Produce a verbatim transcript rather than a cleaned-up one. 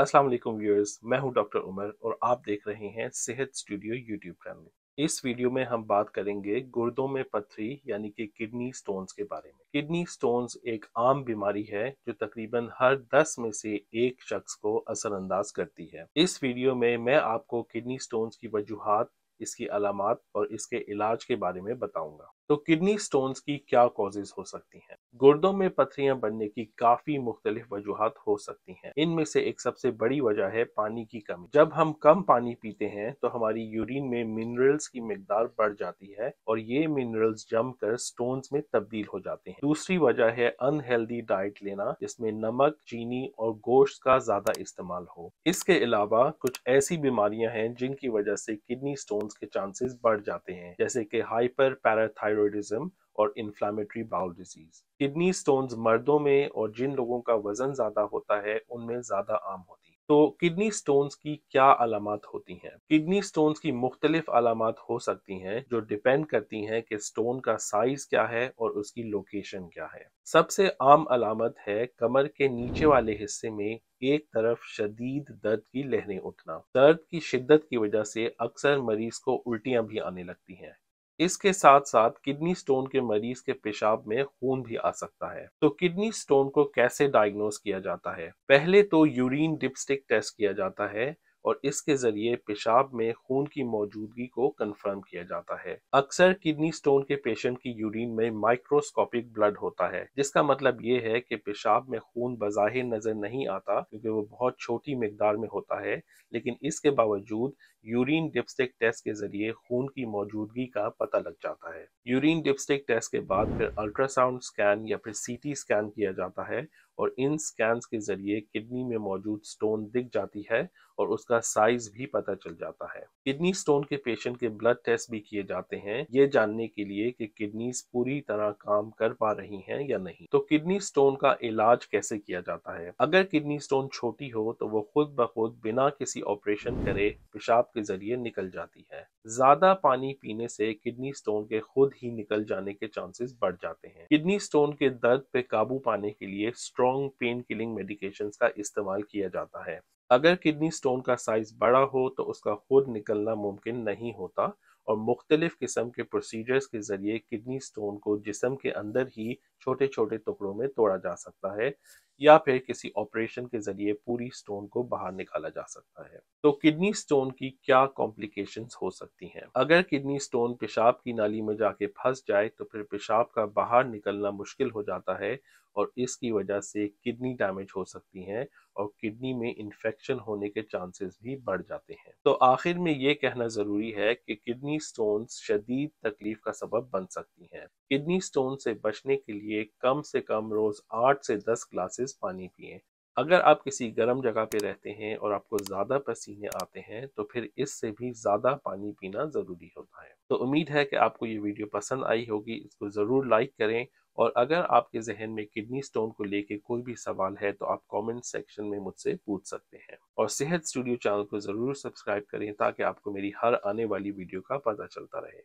अस्सलाम वालेकुम व्यूअर्स, मैं हूं डॉक्टर उमर और आप देख रहे हैं सेहत स्टूडियो यूट्यूब चैनल। इस वीडियो में हम बात करेंगे गुर्दों में पथरी यानी कि किडनी स्टोन्स के बारे में। किडनी स्टोन्स एक आम बीमारी है जो तकरीबन हर दस में से एक शख्स को असरअंदाज करती है। इस वीडियो में मैं आपको किडनी स्टोन्स की वजूहात, इसकी अलामत और इसके इलाज के बारे में बताऊंगा। तो किडनी स्टोन्स की क्या कॉजेज हो सकती हैं? गुर्दों में पथरियां बनने की काफी मुख्तलिफ वजूहात हो सकती हैं। इनमें से एक सबसे बड़ी वजह है पानी की कमी। जब हम कम पानी पीते हैं तो हमारी यूरिन में मिनरल्स की मिकदार बढ़ जाती है और ये मिनरल्स जमकर स्टोन्स में तब्दील हो जाते हैं। दूसरी वजह है अनहेल्दी डाइट लेना, जिसमें नमक, चीनी और गोश्त का ज्यादा इस्तेमाल हो। इसके अलावा कुछ ऐसी बीमारियां हैं जिनकी वजह से किडनी स्टोन्स के चांसेस बढ़ जाते हैं, जैसे कि हाइपर पैराथायरॉयडिज्म और inflammatory bowel disease. Kidney stones मर्दों में और जिन लोगों का वजन ज्यादा होता है उनमें ज्यादा आम होती है। तो किडनी स्टोन्स की क्या अलामत होती हैं? किडनी स्टोन्स की मुख्तलिफ अलामत हो सकती हैं जो डिपेंड करती हैं कि स्टोन का साइज क्या है और उसकी लोकेशन क्या है। सबसे आम अलामत है कमर के नीचे वाले हिस्से में एक तरफ शदीद दर्द की लहरें उठना। दर्द की शिद्दत की वजह से अक्सर मरीज को उल्टियां भी आने लगती हैं। इसके साथ साथ किडनी स्टोन के मरीज के पेशाब में खून भी आ सकता है। तो किडनी स्टोन को कैसे डायग्नोस किया जाता है? पहले तो यूरिन डिपस्टिक टेस्ट किया जाता है और इसके जरिए पेशाब में खून की मौजूदगी को कंफर्म किया जाता है। अक्सर किडनी स्टोन के पेशेंट की यूरिन में माइक्रोस्कोपिक ब्लड होता है, जिसका मतलब ये है कि पेशाब में खून बज़ाहिर नजर नहीं आता क्योंकि वो बहुत छोटी मिकदार में होता है, लेकिन इसके बावजूद यूरिन डिपस्टिक टेस्ट के जरिए खून की मौजूदगी का पता लग जाता है। यूरिन डिपस्टिक टेस्ट के बाद फिर अल्ट्रासाउंड स्कैन या फिर सीटी स्कैन किया जाता है और इन स्कैन्स के जरिए किडनी में मौजूद स्टोन दिख जाती है और उसका साइज भी पता चल जाता है। किडनी स्टोन के पेशेंट के ब्लड टेस्ट भी किए जाते हैं, ये जानने के लिए कि किडनीज पूरी तरह काम कर पा रही हैं या नहीं। तो किडनी स्टोन का इलाज कैसे किया जाता है? अगर किडनी स्टोन छोटी हो तो वो खुद ब खुद बिना किसी ऑपरेशन करे पेशाब के जरिए निकल जाती है। ज्यादा पानी पीने से किडनी स्टोन के खुद ही निकल जाने के चांसेस बढ़ जाते हैं। किडनी स्टोन के दर्द पे काबू पाने के लिए स्ट्रॉन्ग पेन किलिंग मेडिकेशंस का इस्तेमाल किया जाता है। अगर किडनी स्टोन का साइज बड़ा हो तो उसका खुद निकलना मुमकिन नहीं होता और मुख्तलिफ किस्म के प्रोसीजर्स के जरिए किडनी स्टोन को जिस्म के अंदर ही छोटे छोटे टुकड़ों में तोड़ा जा सकता है या फिर किसी ऑपरेशन के जरिए पूरी स्टोन को बाहर निकाला जा सकता है। तो किडनी स्टोन की क्या कॉम्प्लिकेशंस हो सकती हैं? अगर किडनी स्टोन पेशाब की नाली में जाके फंस जाए तो फिर पेशाब का बाहर निकलना मुश्किल हो जाता है और इसकी वजह से किडनी डैमेज हो सकती हैं और किडनी में इन्फेक्शन होने के चांसेस भी बढ़ जाते हैं। तो आखिर में ये कहना ज़रूरी है कि किडनी स्टोन्स शदीद तकलीफ का सबब बन सकती हैं। किडनी स्टोन से बचने के लिए कम से कम रोज़ आठ से दस ग्लासेस पानी पिएं। अगर आप किसी गर्म जगह पे रहते हैं और आपको ज़्यादा पसीने आते हैं तो फिर इससे भी ज़्यादा पानी पीना ज़रूरी होता है। तो उम्मीद है कि आपको ये वीडियो पसंद आई होगी। इसको ज़रूर लाइक करें और अगर आपके जहन में किडनी स्टोन को लेके कोई भी सवाल है तो आप कमेंट सेक्शन में मुझसे पूछ सकते हैं और सेहत स्टूडियो चैनल को ज़रूर सब्सक्राइब करें ताकि आपको मेरी हर आने वाली वीडियो का पता चलता रहे।